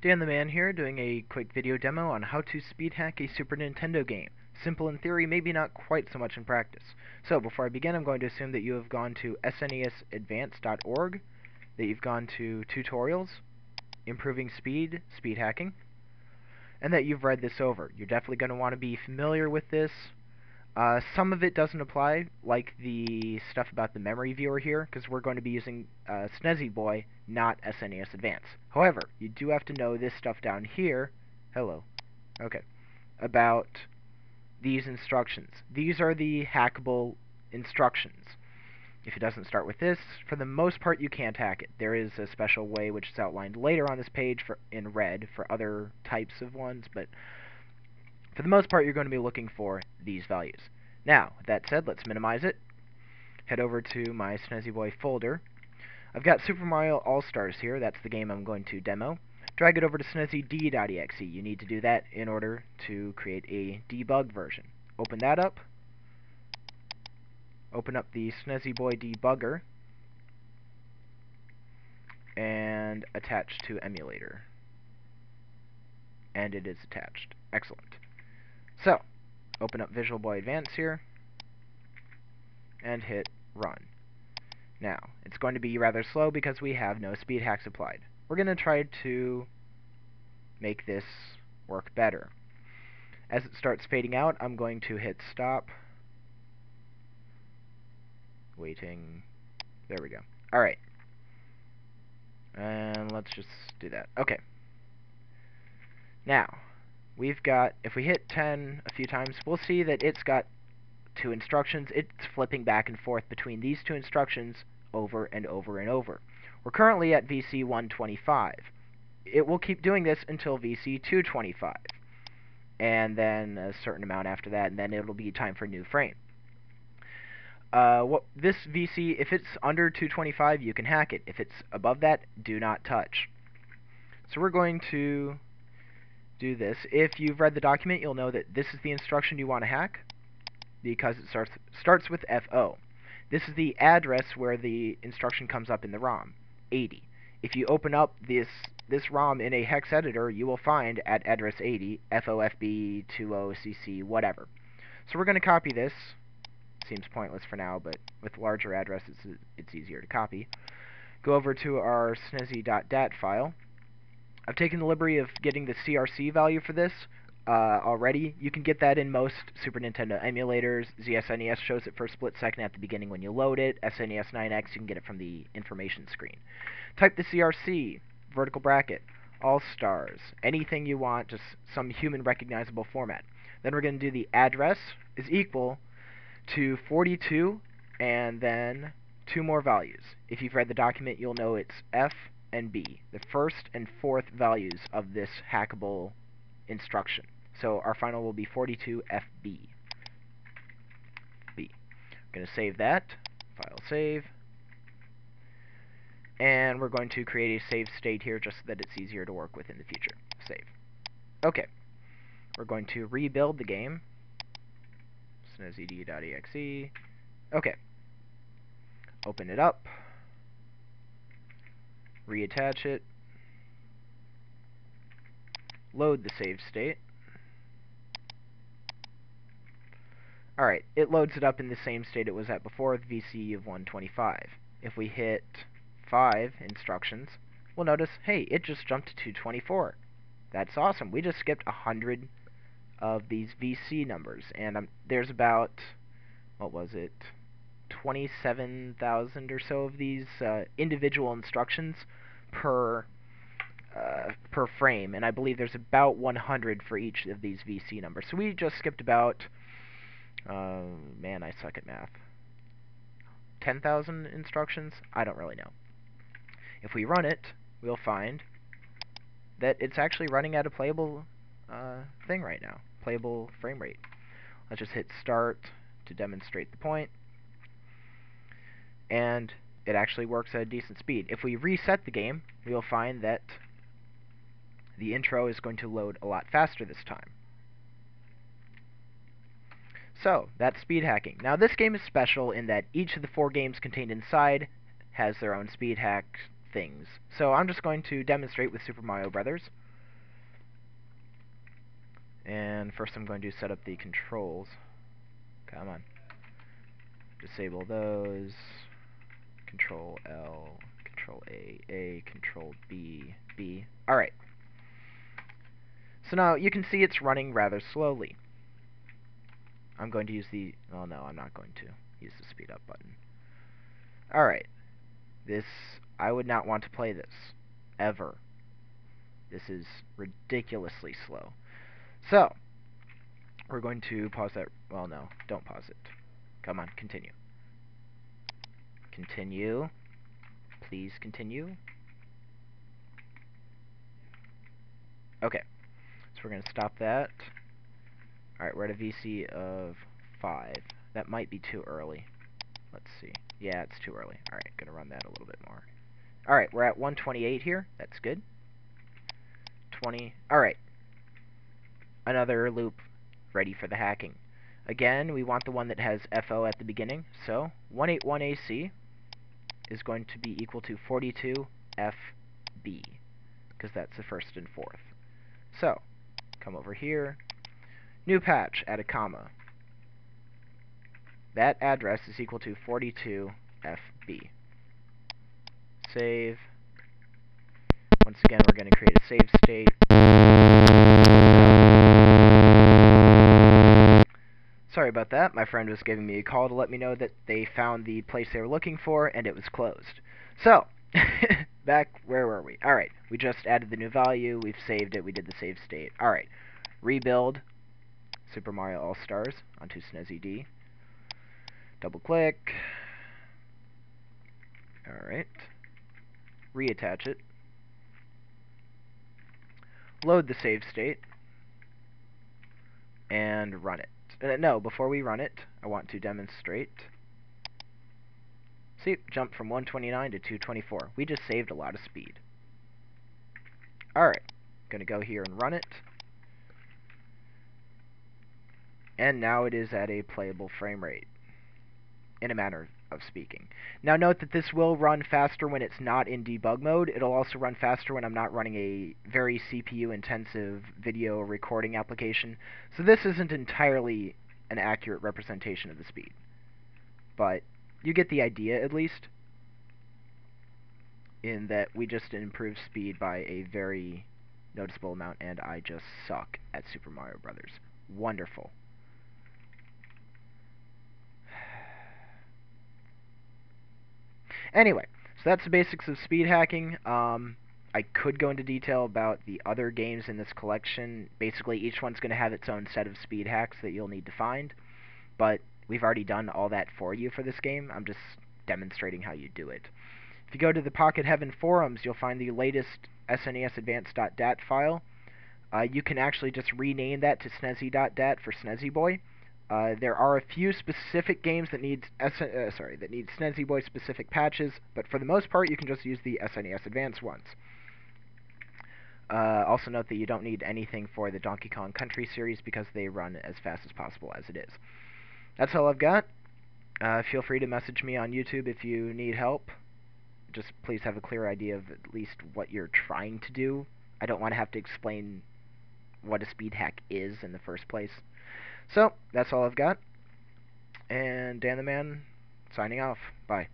Dan the Man here, doing a quick video demo on how to speedhack a Super Nintendo game. Simple in theory, maybe not quite so much in practice. So, before I begin, I'm going to assume that you have gone to SNESAdvance.org, that you've gone to Tutorials, Improving Speed, Speedhacking, and that you've read this over. You're definitely going to want to be familiar with this. Some of it doesn't apply, like the stuff about the memory viewer here, because we're going to be using Snezziboy, not SNES Advance. However, you do have to know this stuff down here, about these instructions. These are the hackable instructions. If it doesn't start with this, for the most part you can't hack it. There is a special way which is outlined later on this page in red for other types of ones, but for the most part, you're going to be looking for these values. Now, with that said, let's minimize it. Head over to my Snezziboy folder. I've got Super Mario All-Stars here. That's the game I'm going to demo. Drag it over to SnezziD.exe. You need to do that in order to create a debug version. Open that up. Open up the Snezziboy debugger. And attach to emulator. And it is attached. Excellent. So, open up Visual Boy Advance here, and hit Run. Now, it's going to be rather slow because we have no speed hacks applied. We're going to try to make this work better. As it starts fading out, I'm going to hit Stop. Waiting. There we go. Alright. And let's just do that. Okay. Now, we've got, if we hit 10 a few times, we'll see that it's got two instructions. It's flipping back and forth between these two instructions over and over and over. We're currently at VC 125. It will keep doing this until VC 225, and then a certain amount after that, and then it'll be time for a new frame. This VC, if it's under 225, you can hack it. If it's above that, do not touch. So we're going to do this. If you've read the document, you'll know that this is the instruction you want to hack because it starts with FO. This is the address where the instruction comes up in the ROM, 80. If you open up this ROM in a hex editor, you will find at address 80, FOFB, 20CC, whatever. So we're going to copy this. Seems pointless for now, but with larger addresses, it's easier to copy. Go over to our snezzi.dat file. I've taken the liberty of getting the CRC value for this already. You can get that in most Super Nintendo emulators. ZSNES shows it for a split second at the beginning when you load it. SNES 9X, you can get it from the information screen. Type the CRC, vertical bracket, all stars, anything you want, just some human recognizable format. Then we're going to do the address is equal to 42 and then two more values. If you've read the document, you'll know it's F and B, the first and fourth values of this hackable instruction. So our final will be 42FB. B. I'm going to save that. File save. And we're going to create a save state here just so that it's easier to work with in the future. Save. Okay. We're going to rebuild the game. SnezziD.exe. Okay. Open it up. Reattach it, load the save state. Alright, it loads it up in the same state it was at before, with VC of 125. If we hit 5 instructions, we'll notice, hey, it just jumped to 224. That's awesome. We just skipped 100 of these VC numbers, and there's about, what was it, 27,000 or so of these individual instructions per frame, and I believe there's about 100 for each of these VC numbers. So we just skipped about, man, I suck at math, 10,000 instructions? I don't really know. If we run it, we'll find that it's actually running at a playable thing right now, playable frame rate. Let's just hit start to demonstrate the point. And it actually works at a decent speed. If we reset the game, we'll find that the intro is going to load a lot faster this time. So, that's speed hacking. Now, this game is special in that each of the four games contained inside has their own speed hack things. So, I'm just going to demonstrate with Super Mario Brothers. And first I'm going to set up the controls. Come on. Disable those. Control L, Control A, Control B. Alright. So now you can see it's running rather slowly. I'm going to use the... Oh no, I'm not going to use the speed up button. Alright. This... I would not want to play this. Ever. This is ridiculously slow. So, we're going to pause that... Well, no, don't pause it. Come on, continue. Continue. Please continue. Okay. So we're going to stop that. Alright, we're at a VC of 5. That might be too early. Let's see. Yeah, it's too early. Alright, going to run that a little bit more. Alright, we're at 128 here. That's good. 20. Alright. Another loop ready for the hacking. Again, we want the one that has FO at the beginning. So 181AC is going to be equal to 42FB because that's the first and fourth. So come over here. New patch, add a comma. That address is equal to 42FB. Save. Once again, we're going to create a save state. Sorry about that. My friend was giving me a call to let me know that they found the place they were looking for, and it was closed. So, back, where were we? Alright, we just added the new value. We've saved it. We did the save state. Alright, rebuild Super Mario All-Stars onto SnezziD. Double-click. Alright. Reattach it. Load the save state. And run it. No, before we run it, I want to demonstrate. See, jump from 129 to 224. We just saved a lot of speed. Alright. Gonna go here and run it. And now it is at a playable frame rate. In a manner of speaking. Now note that this will run faster when it's not in debug mode. It'll also run faster when I'm not running a very CPU intensive video recording application. So this isn't entirely an accurate representation of the speed. But you get the idea at least. In that we just improved speed by a very noticeable amount and I just suck at Super Mario Brothers. Wonderful. Anyway, so that's the basics of speed hacking. I could go into detail about the other games in this collection. Basically, each one's going to have its own set of speed hacks that you'll need to find. But we've already done all that for you for this game. I'm just demonstrating how you do it. If you go to the Pocket Heaven forums, you'll find the latest SNESadvance.dat file. You can actually just rename that to snezzi.dat for Snezziboy. There are a few specific games that need Snezziboy specific patches, but for the most part you can just use the SNES Advance ones. Also note that you don't need anything for the Donkey Kong Country series because they run as fast as possible as it is. That's all I've got. Feel free to message me on YouTube if you need help. Just please have a clear idea of at least what you're trying to do. I don't want to have to explain what a speed hack is in the first place. So, that's all I've got, and Dan the Man, signing off. Bye.